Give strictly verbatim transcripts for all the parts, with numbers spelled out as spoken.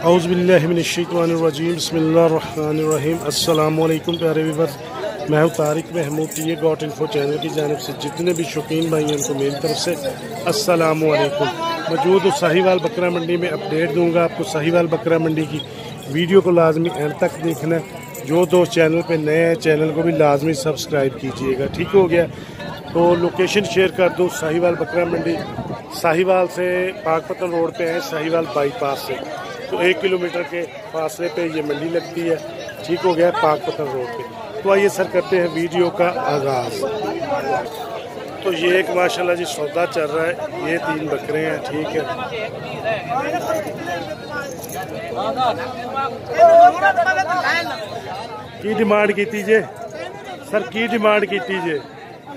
औज़ुबिल्लाहि मिनश्शैतानिर्रजीम बिस्मिल्लाहिर्रहमानिर्रहीम अस्सलामुअलैकुम प्यारे व्यूअर्स, मैं हूँ तारिक महमूद की गॉट इन्फो चैनल की जानिब से जितने भी शौकीन भाई हैं उनको मेरी तरफ से अस्सलामुअलैकुम। मौजूद हूँ सहीवाल बकरा मंडी में, अपडेट दूँगा आपको। सहीवाल बकरा मंडी की वीडियो को लाजमी एंड तक देखना। जो दो चैनल पे नए हैं चैनल को भी लाजमी सब्सक्राइब कीजिएगा। ठीक हो गया, तो लोकेशन शेयर कर दूँ। सहीवाल बकरा मंडी सहीवाल से पाकपतन रोड पे है, सहीवाल बाईपास से तो एक किलोमीटर के फासले पे ये मंडी लगती है। ठीक हो गया, पाकपतन रोड पे। तो आइए सर करते हैं वीडियो का आगाज़। तो ये एक माशाल्लाह जी सौदा चल रहा है, ये तीन बकरे हैं। ठीक है, की डिमांड की थी जे सर, की डिमांड की थी जे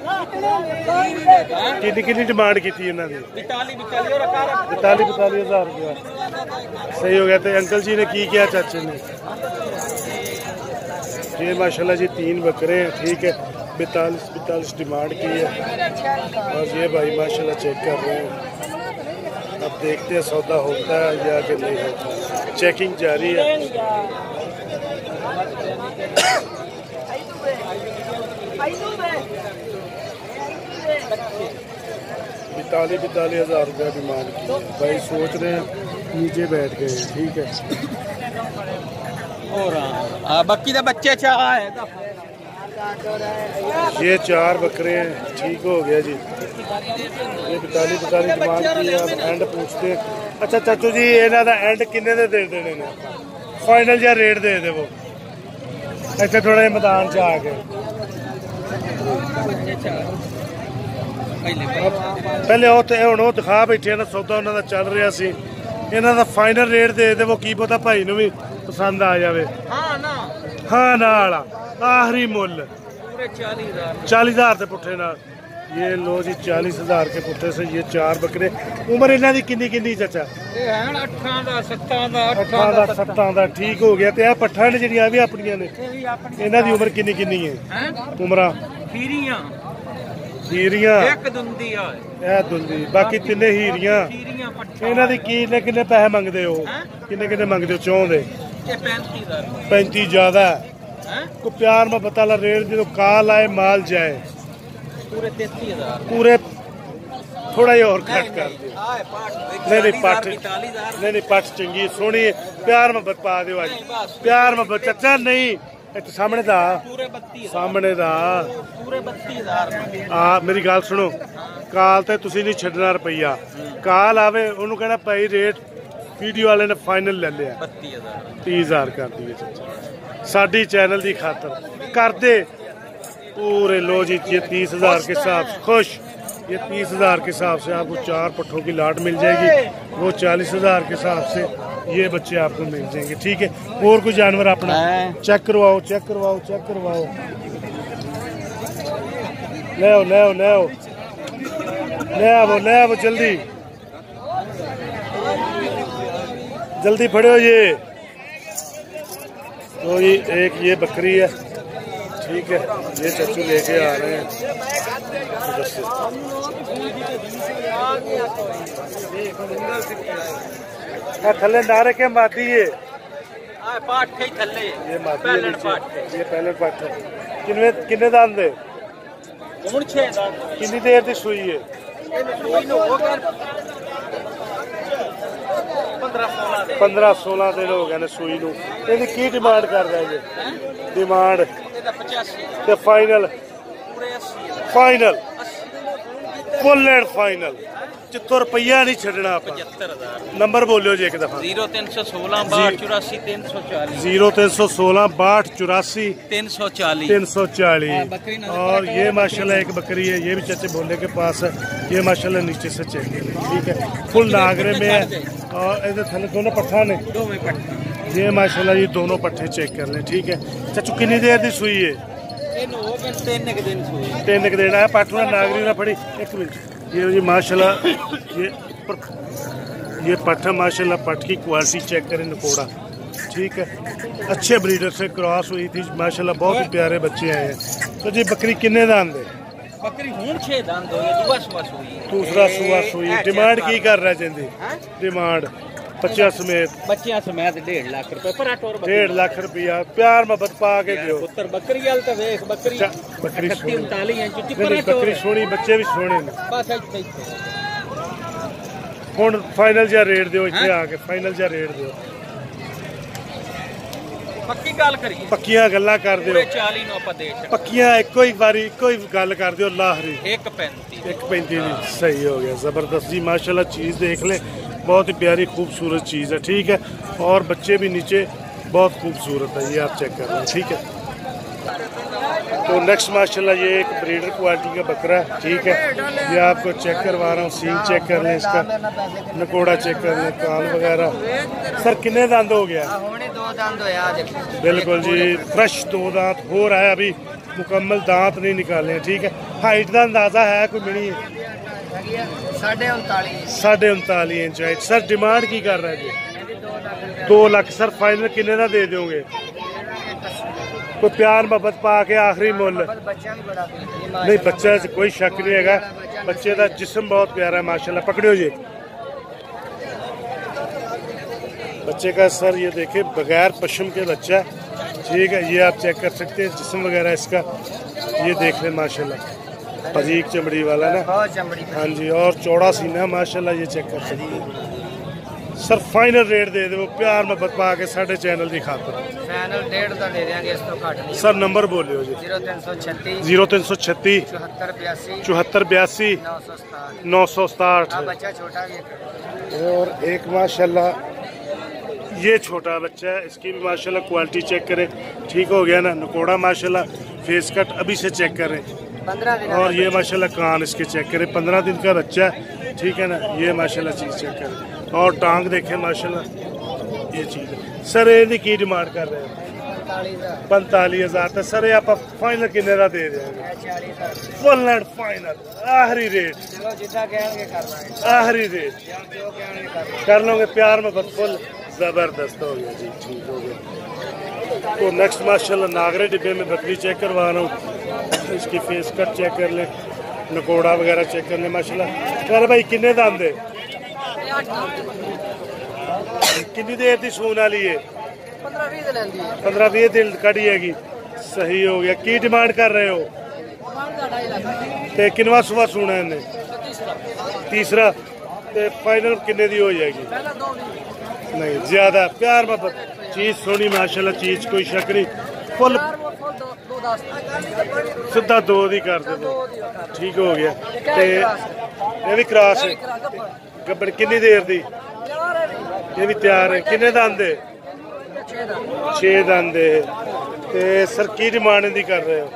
कितनी कितनी डिमांड की थी इन्होंने? बताली बताली हजार रुपया। सही हो गया। तो अंकल जी ने की क्या चाचे ने? ये माशाल्लाह जी तीन बकरे हैं। ठीक है, बतालीस बतालीस डिमांड की है। और ये भाई माशाल्लाह चेक कर रहे हैं, अब देखते हैं सौदा होता है या कि नहीं होता। चेकिंग जारी है। बताली बताली हजार रुपया डिमांड की भाई, सोच रहे हैं नीचे बैठ गए। ठीक है, और आ, बाकी तो बच्चे चार हैं, ये चार बकरे हैं। ठीक हो गया जी, ये बताली बताली डिमांड की है। एंड पूछते हैं। अच्छा चाचू जी, इन्हों का एंड किन्ने दे दे देने ने फाइनल या रेट दे दे वो? अच्छा थोड़ा मैदान च आ गए पहले हूँ दिखा बैठे ना सौदा उन्होंने चल रहा सी, इन्हों का फाइनल रेट दे दे वो, की पता भाई नूं भी पसंद आ जाए। हाँ ना आखिरी मुल चालीस हजार के पुट्ठे नाल। ये लो जी चालीस हजार के पुट्ठे से ये चार बकरे। उम्र इन्हों की कितनी कितनी चाचा? अठारह सत्रह। ठीक हो गया। तो पट्ठा ने जिहड़ियां भी अपनियां ने, इन्हों की उम्र कितनी कितनी है? उम्र हीरियां दुंदी बाकी तिने हीरियां। इन्हों की किन्ने किन्ने पैसे मंगते हो? किन्ने किन्ने मंगते हो? चौंते पैंती ज्यादा को प्यार मोहब्बत वाला रेट जो काल आए माल जाए। पूरे थोड़ा ही और घट कर दो। नहीं नहीं पट नहीं नहीं पट चंगी सोहनी प्यार मोहब्बत पा दो। अज प्यार मोहब्बत चाचा नहीं सामने दा सामने दा आ, मेरी गल सुनो। काल तो तुसी नहीं छड्डना रुपया, काल आवे ओनू कहना भाई रेट वीडियो वाले ने फाइनल ले लिया तीस हजार कर दिए साडी चैनल की खातर कर दे पूरे। लो जी ये तीस हजार के हिसाब से खुश, ये तीस हजार के हिसाब से आपको चार पट्ठों की लाट मिल जाएगी, वो चालीस हजार के हिसाब से ये बच्चे आपको मिल जाएंगे। ठीक है, और कोई जानवर अपना चेक करवाओ चेक करवाओ चेक करवाओ ले आओ ले आओ ले आओ ले आओ ले आओ जल्दी जल्दी फड़ो। ये तो ये एक ये बकरी है। ठीक है, ये चच्चू लेके आ रहे हैं। थले नारे के माती ये पाठ के थले ये माती है ये पहले पाठ है। किन्ने किन्ने दान दे? कितनी देर की सुई है? पंद्रह सोलह दिन हो गए ने सुई नू। इहदी की डिमांड कर रहे जी? डिमांड ते final final full and final जितो रुपया नहीं छड़ना। नंबर बोलो जी एक दफा। जीरो तीन सौ सोलह बाहठ चौरासी तीन सौ चालीस जीरो तीन सौ सोलह बाहठ चौरासी तीन सौ चालीस तीन सौ चालीस। और ये माशाल्लाह एक बकरी है, ये भी चाचे बोले के पास है। ये माशाल्लाह नीचे से चेक। ठीक है, फुल नागरे में है। और इधर थले दोनों पट्ठा ने ये माशाल्लाह ये दोनों पट्ठे चेक कर लें। ठीक है चाचू, कितनी देर की सुई है? तीन एक दिन तीन एक दिन आया पाठू ने नागरी ने फड़ी। एक मिनट ये जी माशाल्लाह ये पर, ये पट्ठा माशाल्लाह पट की क्वालिटी चेक करें नकोड़ा। ठीक है, अच्छे ब्रीडर से क्रॉस हुई थी माशाल्लाह, बहुत ही प्यारे बच्चे आए हैं। तो जी बकरी किन्ने दान दे? बकरी हूं छह दान दो, ये दूसरा सुआ सुई। डिमांड की कर रहा है जी? डिमांड बच्चिया समेत बच्चिया समेत डेढ़ लाख रुपए पर आटोर डेढ़ लाख रुपया प्यार मोहब्बत पा के दियो पुत्र बकरी गल त देख बकरी बकरी उनतालीस इंच दी पर आटोर बकरी सोनी बच्चे भी सोने बस ऐसे ही हुन फाइनल जा रेट दियो इथे आके फाइनल जा रेट दियो पक्की गल करिए पक्कियां गल्ला कर दियो चालीस नो आप दे पक्कियां एको ही बारी एको ही गल कर दियो लाहरी एक पैंतीस एक पैंतीस सही हो गया जबरदस्त जी माशाल्लाह चीज देख ले बहुत ही प्यारी खूबसूरत चीज़ है ठीक है और बच्चे भी नीचे बहुत खूबसूरत है ये आप चेक कर रहे हैं ठीक है। तो नेक्स्ट माशाल्लाह ये एक ब्रीडर क्वालिटी का बकरा है ठीक है ये आपको चेक करवा रहा हूँ सींग चेक कर लें इसका नकोड़ा चेक कर लें कान वगैरह। सर कितने दांत हो गया? दो दांत हो गया बिल्कुल जी फ्रेश दो दांत हो रहा है अभी मुकम्मल दांत नहीं निकाले ठीक है। हाइट का अंदाज़ा है कोई मिनी साढ़े उनताली इंच। सर डिमांड की कर रहे जी? दो लाख। सर फाइनल किन्ने दा दे दोगे? कोई प्यार मोहब्बत पा के आखिरी मुल? नहीं बच्चे कोई शक नहीं है बच्चे का जिस्म बहुत प्यारा है माशाल्लाह। पकड़ियो जी बच्चे का। सर ये देखे बगैर पश्चिम के बच्चा ठीक है ये आप चेक कर सकते हैं जिस्म वगैरह इसका ये देख ले माशाल्लाह फजीक चमड़ी वाला ना हाँ जी और चौड़ा सीना माशाल्लाह ये चेक कर सकते हैं। सर फाइनल रेट दे दो प्यार मोहब्बत पा के साढ़े चैनल की खातर। फाइनल रेट तो दे देंगे इस तो घट नहीं। सर नंबर बोलियो जी। जीरो तीन सौ छत्तीस चौहत्तर बयासी नौ सौ सताहठ। और एक माशाल्लाह ये छोटा बच्चा है इसकी भी माशाल्लाह क्वालिटी चेक करें ठीक हो गया ना नकोड़ा माशाल्लाह फेस कट अभी से चेक करें और ये माशाल्लाह कान इसके चेक करें पंद्रह दिन का बच्चा है ठीक है ना ये माशाल्लाह चीज़ चेक करें और टांग देखें माशाल्लाह ये चीज़ है। सर ये की डिमांड कर रहे हैं? पैंतालीस हज़ार। सर ये आप फाइनल किन्ने का दे रहे? फुल एंड फाइनल आखिरी रेट आखिरी रेट कर लोगे प्यार में बस फुल ज़बरदस्त हो गया जी ठीक हो गया। तो नेक्स्ट माशाल्लाह नागरे डिब्बे में बकरी चेक करवा रहा हूँ इसकी फेस कट चेक कर लें नकोड़ा वगैरह चेक कर लें माशाल्लाह। चल भाई किन्ने दाम दे कितनी देर थी सून वाली है? पंद्रह बीस दिन कड़ी हैगी सही हो गया। की डिमांड कर रहे हो? तो किनवा सुबह सूना इन्हें तीसरा तो फाइनल किन्ने दी हो जाएगी? नहीं ज्यादा प्यार मोहब्बत चीज सोनी माशाल्लाह चीज कोई शक नहीं फुल सीधा दो दी कर दो ठीक हो गया। ते ये भी क्रास गब्बड़ कितनी देर दी? ये भी तैयार है। कितने दांत है? छे दांत है। ते सर की डिमांड दी कर रहे हो?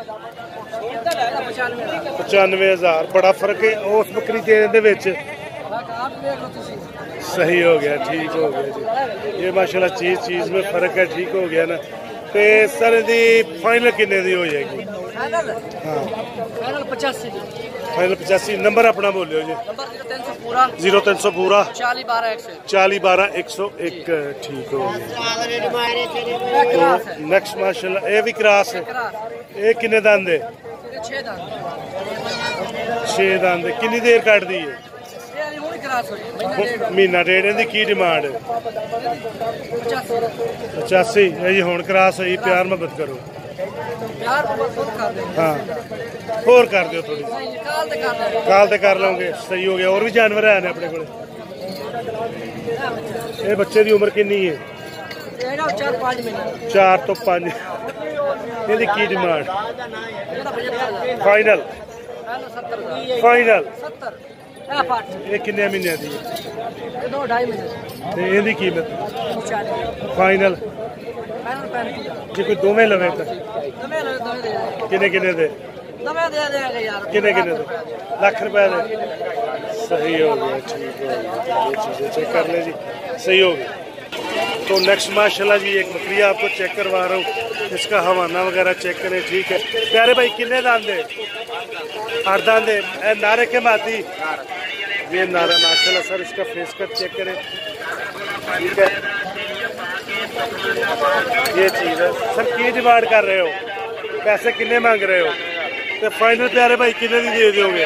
पचानवे हजार। बड़ा फर्क है उस बकरी के सही हो गया ठीक हो गया जी ये माशाल्लाह चीज़ चीज़ में फ़र्क है ठीक हो गया ना। तो सर जी फाइनल किन्ने दी हो जाएगी? हाँ फाइनल पचासी। फाइनल पचासी। नंबर अपना बोलियो जी। जीरो तीन सौ पूरा चाली बारह एक सौ एक ठीक हो गया। तो नेक्स्ट माशाल्लाह ये भी क्रास है ये किन्ने दांदे? छे दांदे। कितनी देर काट दी है? महीना डेढ़। इनकी की डिमांड? पचासी। यही हूँ क्रास हुई प्यार मोहब्बत करो हाँ होर कर दो थोड़ी काल तो कर लोगे सही हो गया। और भी जानवर है अपने को? बच्चे की उम्र कितनी है? चार तो पाँच। इनकी की डिमांड? फाइनल फाइनल एक किन्ने महीने दी? दो ढाई महीने। इहदी कीमत फाइनल जे कोई दोवें लवे तो किन्ने किन्ने दे? किन्ने किन्ने दे? लख रुपए दे सही हो गया ठीक है ये चीज़ें चेक कर लें जी सही हो गया। तो नेक्स्ट माशाल्लाह जी एक बकरी आपको चेक करवा रहा हूँ इसका हवाना वगैरह चेक करें ठीक है। प्यारे भाई किन्ने दांत दे? आठ दांत दे। नारे के माती ये नारा माशाल्लाह। सर इसका फेस कट चेक करें ठीक है ये चीज़ है। सर की डिमांड कर रहे हो? पैसे किन्ने मांग रहे हो? तो फाइनल प्यारे भाई किन्ने दी दे दोगे?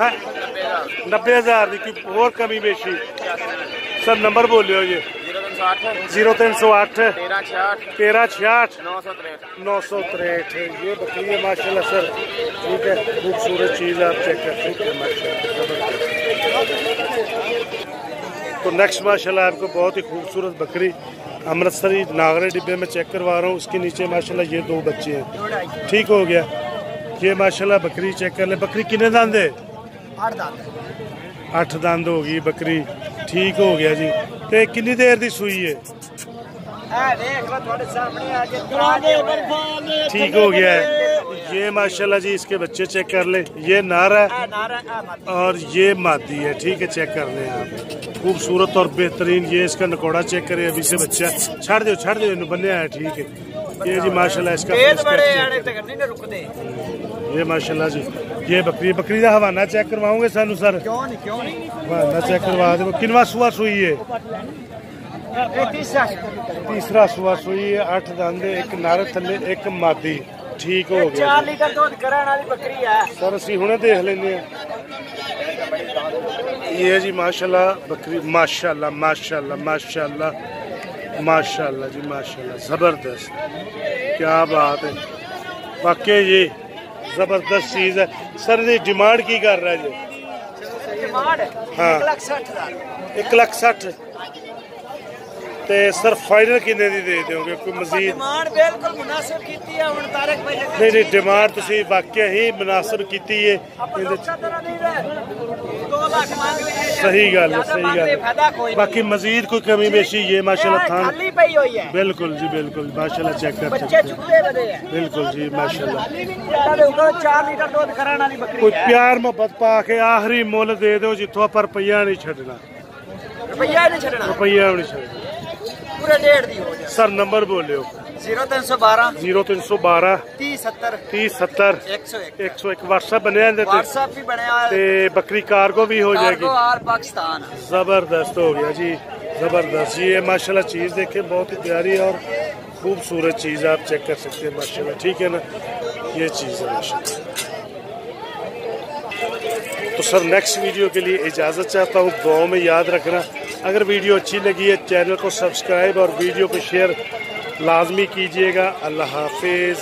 हाँ नब्बे हज़ार की और कमी बेशी सर नंबर बोलियो ये जीरो तीन सौ आठ, तेरह छियाठ, नौ सौ तिरसठ। ये बकरी है माशाल्लाह सर, ठीक है, खूबसूरत चीज़ आप चेक कर सकते हैं माशाल्लाह। तो नेक्स्ट माशाल्लाह आपको बहुत ही खूबसूरत बकरी अमृतसरी नागरे डिब्बे में चेक करवा रहा हूँ। उसके नीचे माशाल्लाह ये दो बच्चे हैं, ठीक हो गया। ये माशाल्लाह बकरी चेक कर ले, बकरी कितने दांत है? आठ दांत, अठ दंद हो गई बकरी, ठीक हो गया जी। ते कितनी देर दी सूई है? ठीक हो गया है ये माशाल्लाह जी। इसके बच्चे चेक कर ले, ये नारा और ये मादी है, ठीक है, चेक कर ले आप, खूबसूरत और बेहतरीन। ये इसका नकोड़ा चेक करे अभी से बच्चा, छड़ दो छड़ दो इन बने आया, ठीक है ये जी माशाल्लाह। इसका ये माशाल्लाह जी ये बकरी बकरी का हवाना चेक करवाओगे सानू सर? हवाना चेक करवा दो। किनवा सुआ सूई है? तीसरा सुआ सूई है, अठ दंद, एक नारे थले, एक मादी, ठीक हो गया। चार लीटर दूध करने वाली बकरी है सर, असी हुणे देख लेंगे। ये जी माशाल्लाह बकरी, माशाल्लाह माशाल्लाह माशाल्लाह माशाल्लाह जी माशाल्लाह, जबरदस्त, क्या बात है, वाकई ये जबरदस्त चीज है। सर जी डिमांड की कर रहा है जी? हाँ, एक लाख सठ। ते सर फाइनल कितने दी दे दोगे? कोई मजीद नहीं? नहीं, डिमांड तुसी वाकई ही मुनासिब कीती है। सही गल, सही गल, बाकी मजीद कोई कमी बेशी ये माशाल्लाह थान, बिल्कुल जी बिल्कुल माशाल्लाह चेक कर सकते हैं, बिल्कुल जी माशाल्लाह। कोई प्यार मोहब्बत पा के आखिरी मुल दे दो जिथों पर रुपया नहीं छड़ना, रुपया नहीं छड़ना, रुपया नहीं छड़ना, पूरा डेढ़ दी हो। सर नंबर बोलियो। जीरो तीन सौ बारह, जीरो तीन सौ बारह, तीस सत्तर, तीस सत्तर, एक सौ एक। व्हाट्सएप बनया ते बकरी कार्गो भी हो जाएगी, पाकिस्तान। जबरदस्त हो गया जी, जबरदस्त। ये माशाल्लाह चीज़ देखे, बहुत ही प्यारी और खूबसूरत चीज़ आप चेक कर सकते हैं माशाल्लाह, ठीक है ना, ये चीज़ है माशाल्लाह। तो सर नेक्स्ट वीडियो के लिए इजाज़त चाहता हूँ, दुआओं में याद रखना। अगर वीडियो अच्छी लगी है चैनल को सब्सक्राइब और वीडियो को शेयर लाजमी कीजिएगा। अल्लाह हाफिज़।